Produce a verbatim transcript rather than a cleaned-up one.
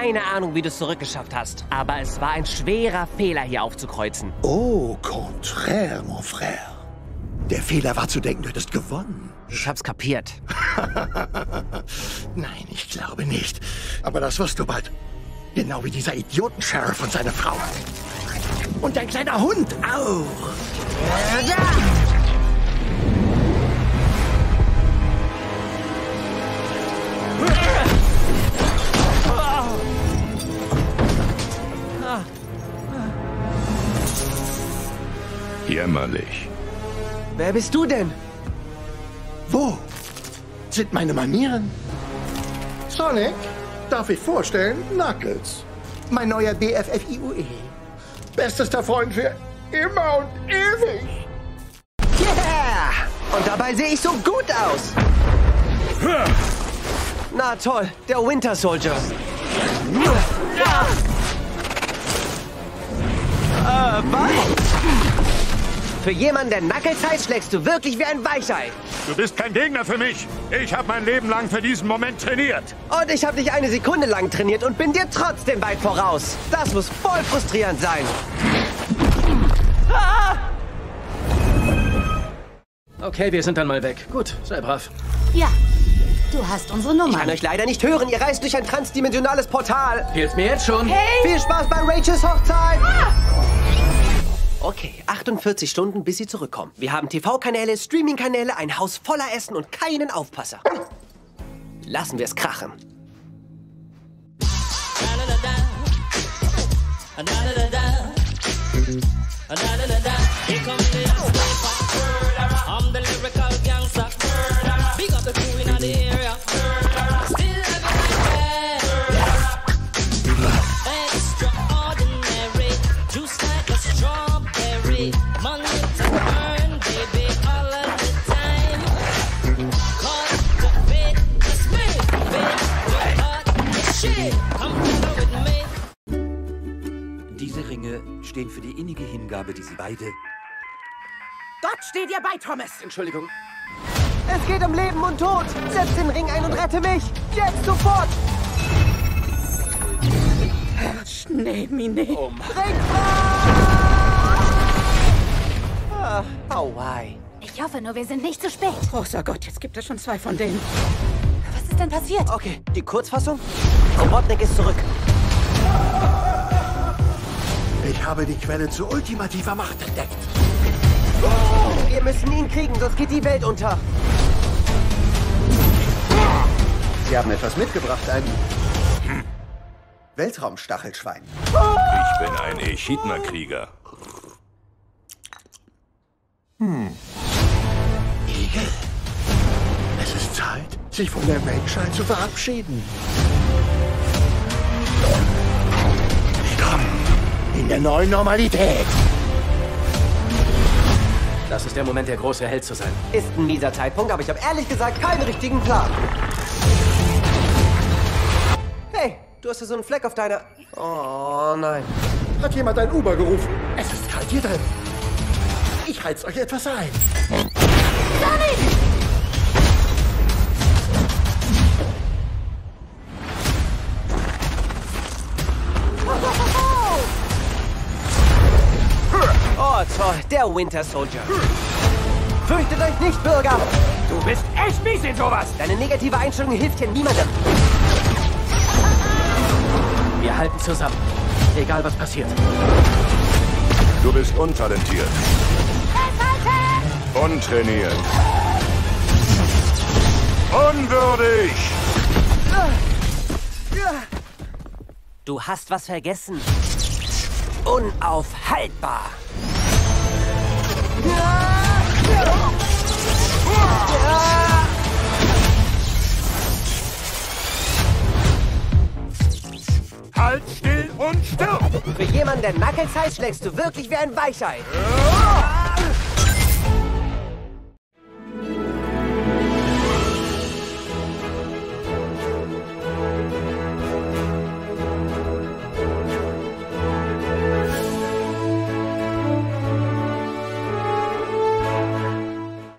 keine Ahnung, wie du es zurückgeschafft hast. Aber es war ein schwerer Fehler, hier aufzukreuzen. Oh, contraire, mon frère. Der Fehler war zu denken, du hättest gewonnen. Ich hab's kapiert. Nein, ich glaube nicht. Aber das wirst du bald. Genau wie dieser Idioten-Sheriff und seine Frau. Und dein kleiner Hund auch. Ja. Jämmerlich. Wer bist du denn? Wo sind meine Manieren? Sonic, darf ich vorstellen, Knuckles. Mein neuer B F F I U E. Bestester Freund für immer und ewig. Yeah! Und dabei sehe ich so gut aus. Na toll, der Winter Soldier. Ja. Äh, was? Für jemanden, der Knuckles heißt, schlägst du wirklich wie ein Weichei. Du bist kein Gegner für mich. Ich habe mein Leben lang für diesen Moment trainiert. Und ich habe dich eine Sekunde lang trainiert und bin dir trotzdem weit voraus. Das muss voll frustrierend sein. Ah! Okay, wir sind dann mal weg. Gut, sei brav. Ja, du hast unsere Nummer. Ich kann euch leider nicht hören. Ihr reist durch ein transdimensionales Portal. Hilf mir jetzt schon. Hey. Viel Spaß bei Rachels Hochzeit. Ah! Okay, achtundvierzig Stunden, bis sie zurückkommen. Wir haben T V-Kanäle, Streaming-Kanäle, ein Haus voller Essen und keinen Aufpasser. Lassen wir es krachen. Diese Ringe stehen für die innige Hingabe, die sie beide... Dort steht ihr bei, Thomas! Entschuldigung. Es geht um Leben und Tod! Setz den Ring ein und rette mich! Jetzt sofort! Schneemine! Oh Mann! Ah, oh, why? Ich hoffe nur, wir sind nicht zu spät. Großer Gott, jetzt gibt es schon zwei von denen. Was ist denn passiert? Okay, die Kurzfassung? Robotnik ist zurück. Ich habe die Quelle zu ultimativer Macht entdeckt. Oh, wir müssen ihn kriegen, sonst geht die Welt unter. Sie haben etwas mitgebracht, ein hm. Weltraumstachelschwein. Ich bin ein Echidna-Krieger. Hm. Igel, es ist Zeit, sich von der Menschheit zu verabschieden. In der neuen Normalität. Das ist der Moment, der große Held zu sein. Ist ein mieser Zeitpunkt, aber ich habe ehrlich gesagt keinen richtigen Plan. Hey, du hast ja so einen Fleck auf deiner... Oh, nein. Hat jemand ein Uber gerufen? Es ist kalt hier drin. Ich heiz euch etwas ein. Sonic! Oh toll, der Winter Soldier. Fürchtet euch nicht, Bürger! Du bist echt mies in sowas! Deine negative Einstellung hilft hier niemandem. Wir halten zusammen, egal was passiert. Du bist untalentiert. Untrainiert. Unwürdig! Du hast was vergessen. Unaufhaltbar. Halt still und stirb! Für jemanden, der Knuckles heißt, schlägst du wirklich wie ein Weichei.